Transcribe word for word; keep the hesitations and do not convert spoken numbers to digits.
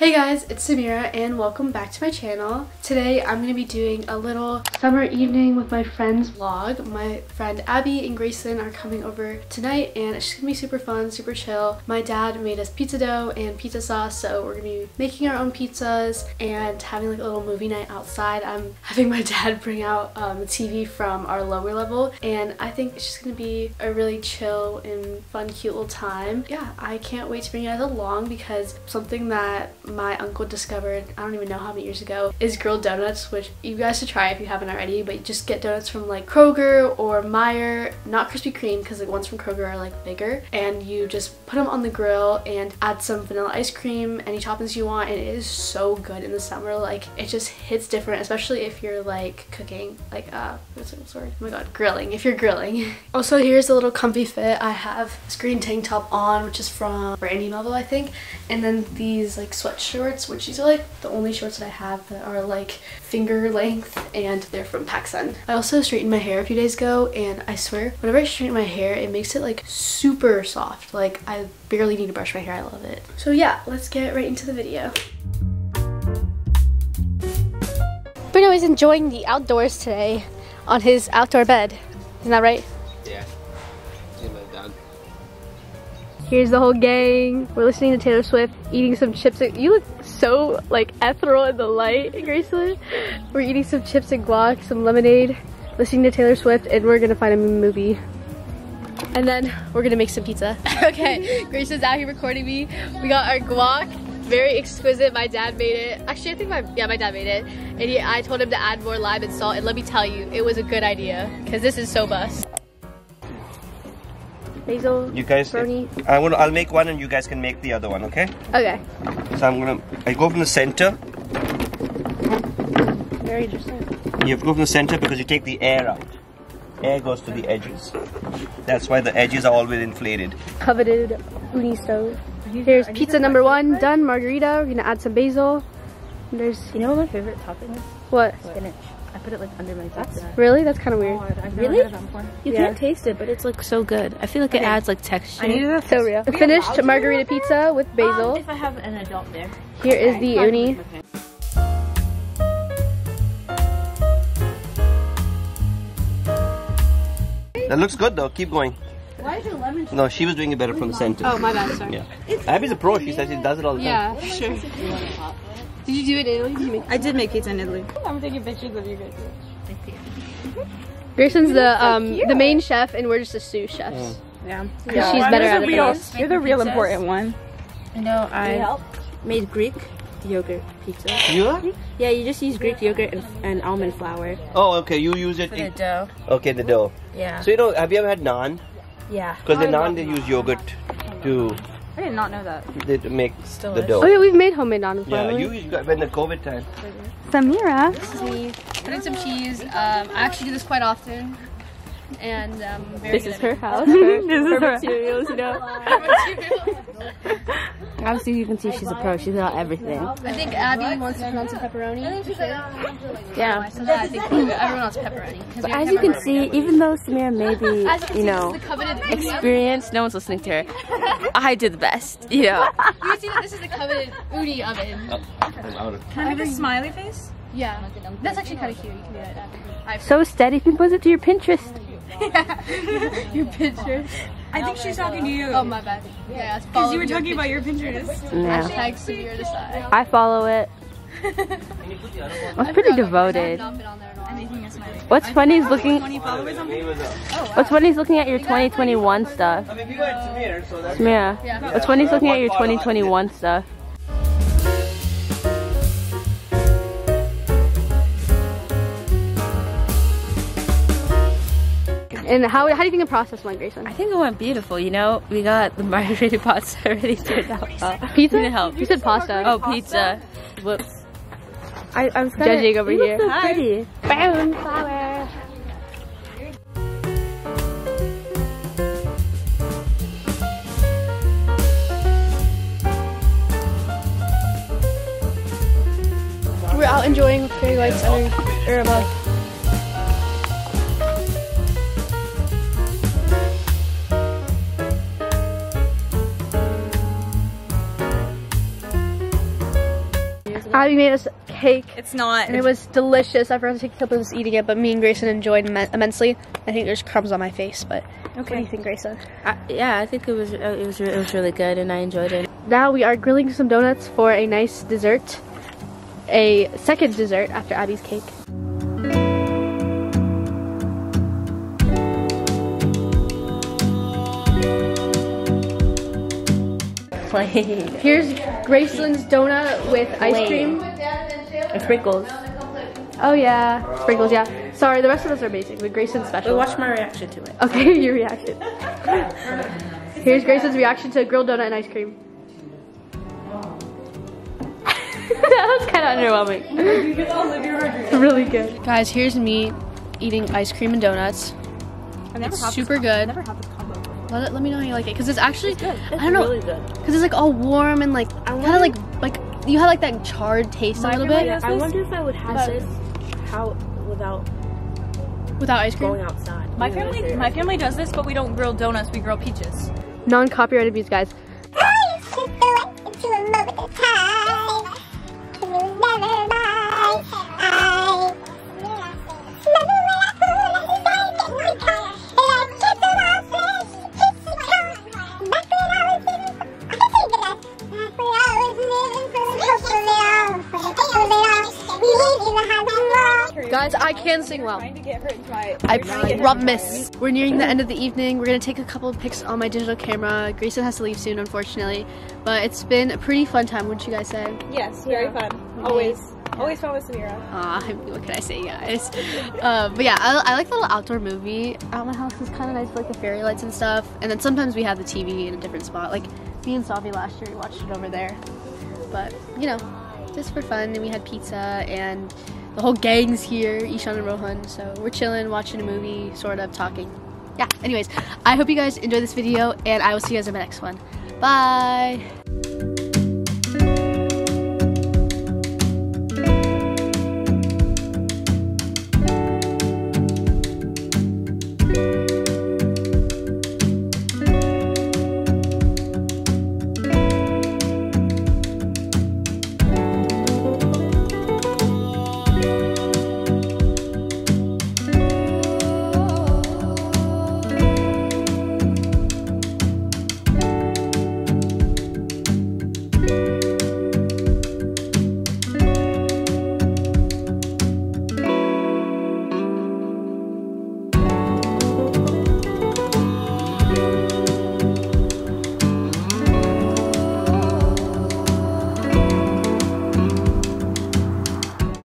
Hey guys, it's Samira and welcome back to my channel. Today I'm going to be doing a little summer evening with my friends vlog. My friend Abby and Grayson are coming over tonight and it's just going to be super fun, super chill. My dad made us pizza dough and pizza sauce, so we're going to be making our own pizzas and having like a little movie night outside. I'm having my dad bring out um, the T V from our lower level and I think it's just going to be a really chill and fun, cute little time. Yeah, I can't wait to bring you guys along because something that my uncle discovered, I don't even know how many years ago, is grilled donuts, which you guys should try if you haven't already, but you just get donuts from like Kroger or Meyer, not Krispy Kreme because the ones from Kroger are like bigger, and you just put them on the grill and add some vanilla ice cream, any toppings you want, and it is so good in the summer. Like, it just hits different, especially if you're like cooking, like uh what's the word? Oh my god, grilling, if you're grilling. Also, here's a little comfy fit. I have this green tank top on, which is from Brandy Melville, I think, and then these like sweatshirts shorts, which these are like the only shorts that I have that are like finger length, and they're from PacSun. I also straightened my hair a few days ago, and I swear whenever I straighten my hair it makes it like super soft. Like, I barely need to brush my hair. I love it. So yeah, let's get right into the video. Bruno is enjoying the outdoors today on his outdoor bed. Isn't that right? Yeah. Here's the whole gang. We're listening to Taylor Swift, eating some chips. You look so like ethereal in the light, Grayson. We're eating some chips and guac, some lemonade, listening to Taylor Swift, and we're gonna find a movie. And then we're gonna make some pizza. Okay, Grayson's out here recording me. We got our guac, very exquisite. My dad made it. Actually, I think my, yeah, my dad made it. And he, I told him to add more lime and salt, and let me tell you, it was a good idea, because this is so bust. Basil, you guys, if, I want, I'll make one and you guys can make the other one, okay? Okay. So I'm gonna, I go from the center. Very interesting. You have to go from the center because you take the air out. Air goes to the edges. That's why the edges are always inflated. Coveted uni stove. Here's pizza number one, done, margarita. We're gonna add some basil. There's, you know what my favorite topping is? What? Spinach. I put it like under my pizza. That's, really? That's kind of weird. Oh, I've never really? Heard of that. You yeah. can't taste it, but it's like so good. I feel like it okay. adds like texture. I need to so real. We finished margarita pizza with basil. Um, if I have an adult there. Here okay. is the uni. Okay. That looks good though. Keep going. Why is your lemon? No, she was doing it better from the center. Oh, my bad. Sorry. Yeah. Abby's a pro. She says she does it all the yeah, time. Yeah, sure. Did you do it in Italy? Did you make I did make pizza in Italy. I'm taking pictures of you guys. Grayson's the um the main chef, and we're just the sous chefs. Mm. Yeah, yeah. She's better at it. You're the real important one. I know. I made Greek yogurt pizza. You are? Yeah, you just use Greek yogurt and, and almond flour. Oh, okay. You use it for the dough. Okay, the dough. Yeah. So you know, have you ever had naan? Yeah. Because oh, the naan, they use yogurt to. I did not know that. They make Still the is. dough. Oh yeah, we've made homemade naan before. Yeah, you got when the COVID time. Samira. This is me. Putting some cheese. Um, I actually do this quite often. And um, very this good is her house. Her, this her is her materials, you know. Obviously, you can see she's a pro. She's got everything. I think Abby wants to pronounce pepperoni. Yeah. So that I think everyone wants pepperoni. But as pepperoni. you can see, even though Samira may be, you know, experienced, no one's listening to her. I did the best. You know. You can see that this is the coveted uni oven. Can I have a smiley face? Yeah. That's actually kind of cute. You can do that. So steady. You can post it to your Pinterest. Yeah. Your Pinterest. I think she's talking to you. Oh, my bad. Yeah, because you were talking about your Pinterest. No. Hashtag Samira Desai. I follow it. I was pretty devoted. What's funny is looking. What's funny is looking at your twenty twenty-one stuff. Samira. What's funny is looking at your twenty twenty-one stuff. And how, how do you think the process went, Grayson? I think it went beautiful, you know? We got the margarita pasta really turned out well. Pizza? Didn't help. You said pasta. Oh, pizza. Whoops. I, I'm judging over here. You look so pretty. Brown flower. We're out enjoying with fairy lights under, or above. Abby made us cake. It's not. And it was delicious. I forgot to take a couple of us eating it, but me and Grayson enjoyed immensely. I think there's crumbs on my face, but okay. What do you think, Grayson? I, yeah, I think it was, it, was, it was really good, and I enjoyed it. Now we are grilling some donuts for a nice dessert. A second dessert after Abby's cake. Here's Graceland's donut with ice cream and sprinkles. Oh yeah, sprinkles, yeah. Sorry, the rest of us are amazing, but Grayson's special. Watch my reaction to it. Okay, your reaction. Here's Grayson's reaction to a grilled donut and ice cream. That was kind of underwhelming. Really good. Guys, here's me eating ice cream and donuts. It's super good. Never had this combo. Let, let me know how you like it, because it's actually it's good. It's I don't know, really good. Because it's like all warm and like kind of like like you had like that charred taste My a little bit. I wonder if I would have this how without. Without ice cream? Going outside. My family, my family does this, but we don't grill donuts. We grill peaches. Non-copyrighted music, guys. Guys, I can sing well. I promise. We're nearing the end of the evening. We're gonna take a couple of pics on my digital camera. Grayson has to leave soon, unfortunately. But it's been a pretty fun time, wouldn't you guys say? Yes, very yeah. fun. Always. Always fun with Samira. Aw, uh, what can I say, guys? uh, but yeah, I, I like the little outdoor movie at my house. It's kind of nice, like the fairy lights and stuff. And then sometimes we have the T V in a different spot. Like me and Sophie last year, we watched it over there. But, you know, just for fun. And we had pizza and the whole gang's here, Ishan and Rohan. So we're chilling, watching a movie, sort of talking. Yeah, anyways, I hope you guys enjoyed this video, and I will see you guys in my next one. Bye!